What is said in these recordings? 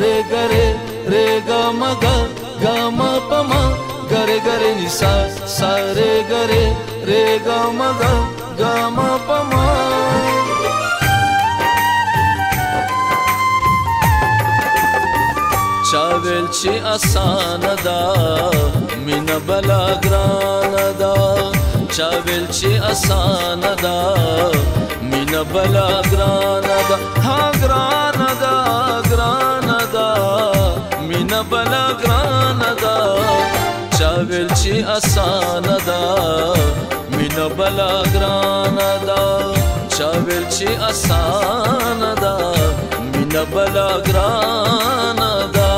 रे गरे रे ग म ग म प म गरे गरे नि सा सा रे गरे रे ग म ग म प म। चा वेली चे आसाना दा मीना बला ग्राना दा। चा वेली चे आसाना दा मीना बला ग्राना दा। हाँ ग्राना दा मीना बला ग्राना दा। चा वेली चे आसाना दा मीना बला ग्राना दा। चा वेली चे आसाना दा मीना बला ग्राना दा।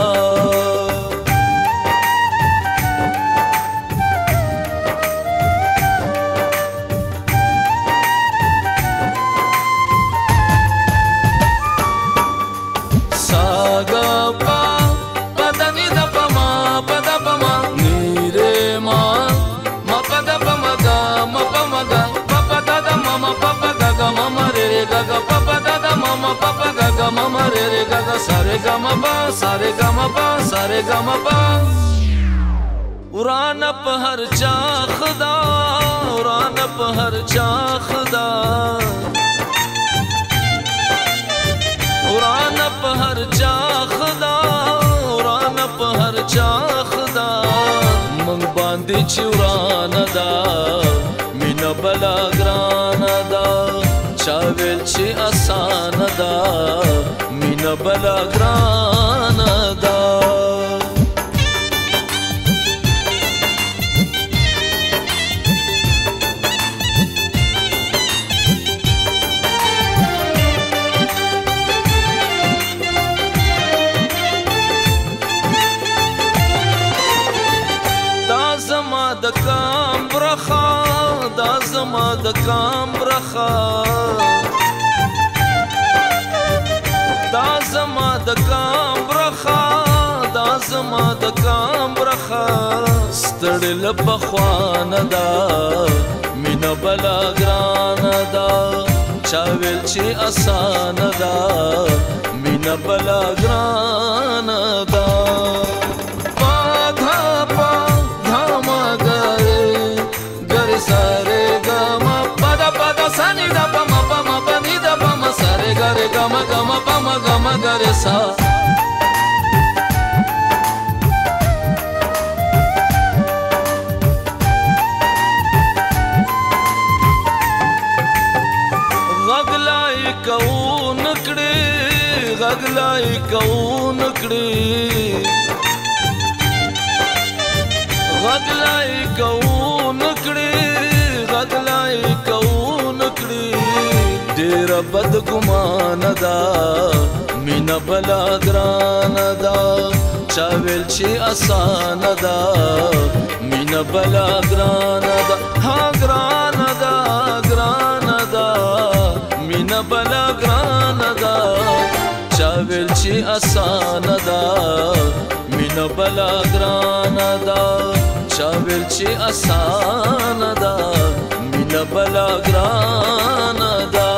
रे रे गा गा सारे गा मा पा सारे गा मा पा सारे गा मा पा। उरान प हर चा खुदा उरान प हर चा खुदा उरान प हर चा खुदा उरान प हर चा खुदा। मंग बांधी ची उरान दा मीना बला ग्रान दा। चा वेली चे आसाना दा मीना बला ग्राना दा। दा जमा द काम रखा दा जमा द काम रखा दा जमा द काम रखा दा जमा द काम रखा। स्तड़ लपखवान दा मीना बला ग्राना दा। चा वेली चे आसाना दा मीना बला ग्राना दा। गरे सा गगलाई कऊ नकड़े गगलाई कऊ नकड़े गगलाई कऊ नकड़े गगलाई कऊ नकड़े। डेरा बदगुमान दा मीना बला ग्राना दा। चा वेली चे आसाना दा मीना बला ग्राना दा। हाँ ग्राना दा मीना बला ग्राना दा। चा वेली चे आसाना दा मीना बला ग्राना दा। चा वेली चे आसाना दा मीना बला ग्राना दा।